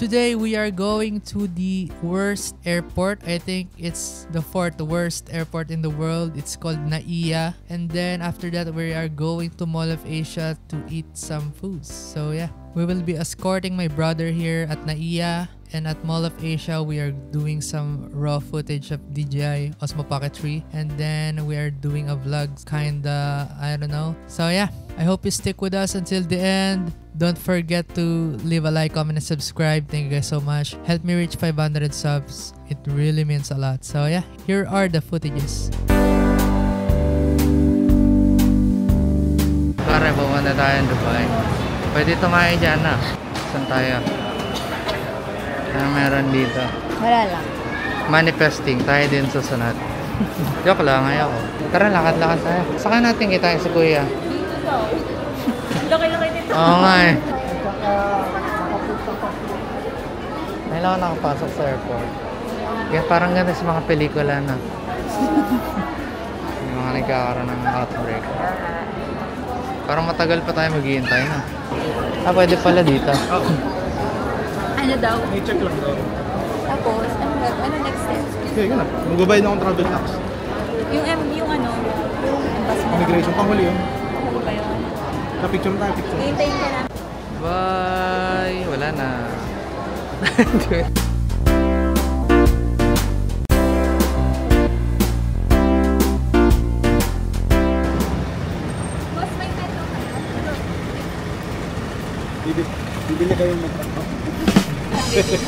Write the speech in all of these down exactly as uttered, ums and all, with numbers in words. Today we are going to the worst airport. I think it's the fourth worst airport in the world. It's called Naia. And then after that we are going to Mall of Asia to eat some foods. So yeah, we will be escorting my brother here at Naia. And at Mall of Asia, we are doing some raw footage of D J I Osmo Pocket three. And then we are doing a vlog, kinda, I don't know. So yeah, I hope you stick with us until the end. Don't forget to leave a like, comment, and subscribe. Thank you guys so much. Help me reach five hundred subs. It really means a lot. So yeah, here are the footages. Para pumunta tayo sa Dubai. Pwede tumayo dyan na. Saan tayo? Ah, meron dito. Wala lang. Manifesting. Tayo din susunod. Joke lang. Ayaw ko. Tara, lakad-lakad tayo. Saka natin kita yung si Kuya. Dito daw. Laki-laki dito. Oo nga eh. Ngayon ako nakapasok sa airport. Kaya parang ganda sa mga pelikula na. Yung mga nagkakaroon ng outbreak. Parang matagal pa tayo maghihintay na. Ah, pwede pala dito. Oo. Ano daw? May check lang daw. Tapos, ano, ano next step? Okay, yun na. Mag-ubay na akong travel tax. Yung, yung ano? Yung embassy na. Immigration, panghuli yun. Panghuli pa yun. Kapicture na tayo, picture. Hintayin ka na. Bye! Wala na. Boss, may metro ka na. Bibili kayong metro. Ayun o.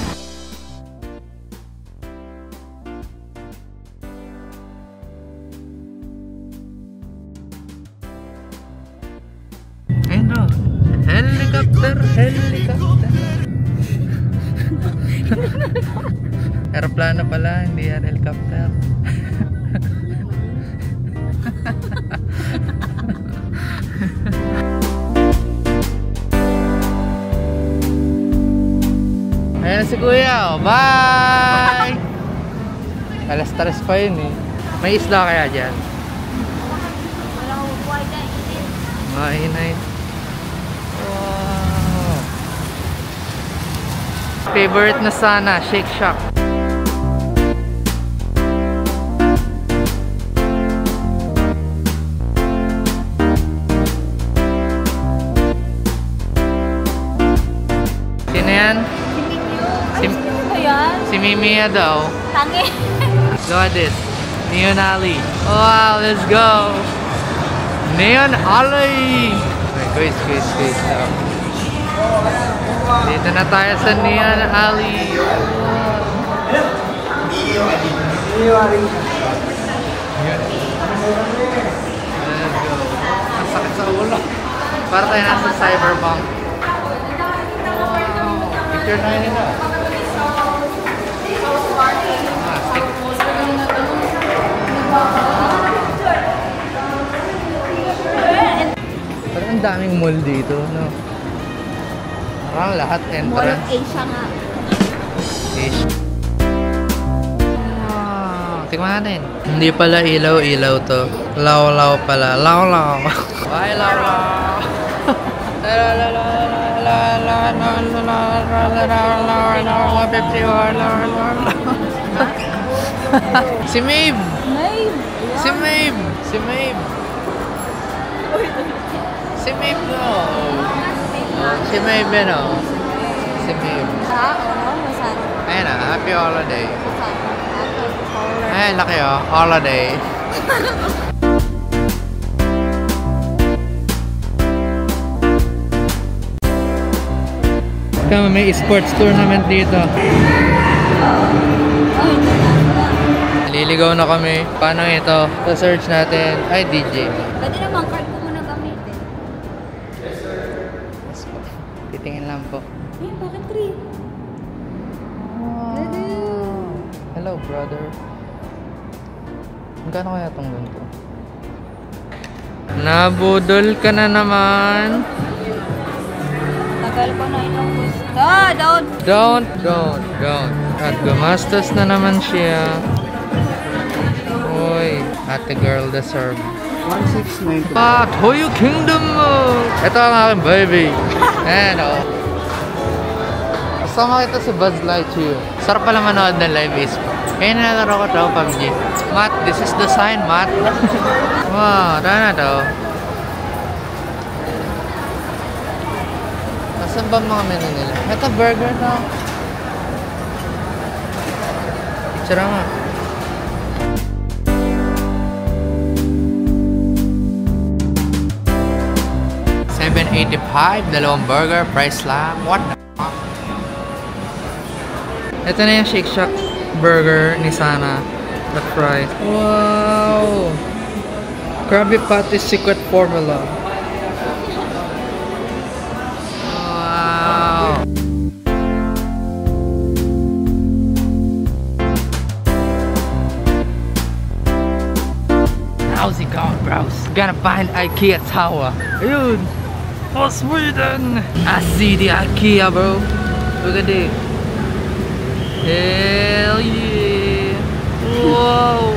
Helicopter! Helicopter! Aeroplano pala, hindi yan helicopter. Ayan si Kuya, bye! Alas tres pa yun eh. May isla kaya dyan? Wala ko buhay na init. Buhay na init. Wow! Favorite na sana, Shake Shop. Sino yan? Si Mimi daw. Tangi. Goddess. Neon Ali. Wow, let's go. Neon Ali. Guys, guys, guys. Dito na tayo sa Neon Ali. Let's go. Ang sakit sa ulo. Para tayo nasa cyberpunk. Picture na yun na. Parang ang daming mall dito, no? Parang lahat entrance. Mall of Asia nga. Asia. Oh, tingnan natin. Hindi pala ilaw-ilaw to. Law-law pala. Law-law. Bye, law-law. Si Maeve! Maeve! Si Maeve! Si Maeve! Si Maeve no! Si Maeve no! Si Maeve! Ayan na, happy holiday! Ayan, laki oh! Holiday! Kama may sports tournament dito. Liligaw na kami. Paano ito? Search natin. Ay, D J. Pwede naman, card ko muna gamitin. Yes, sir. Yes, po. Titingin lang po. Ay, bakit three? Wow. Hello, brother. Magkano kaya itong ganito? Nabudol ka na naman. Tagal ko na inubos. Ah, don't! Don't, don't, don't. At gumastos na naman siya. At the girl deserve one six nine. Ah, Toyo Kingdom! Ito ang aking baby. Ano? Kasama kita si Buzz Lightyear. Sarap pala manood ng live Facebook. Ngayon na nalaro ko ito, P U B G. Matt, this is the sign, Matt. Wow, tara na ito. Saan ba mga menu nila? Ito, burger na. Picture nga. seven eighty-five, dalawang burger, price lang. What the fuck? Ito na yung Shake Shop burger ni Sana. The fries. Wow! Krabby Patty secret formula. How's it going, bros? Gonna find IKEA tower. Dude, for Sweden. I see the IKEA, bro. Look at this. Hell yeah! Whoa,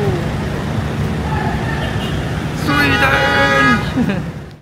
Sweden.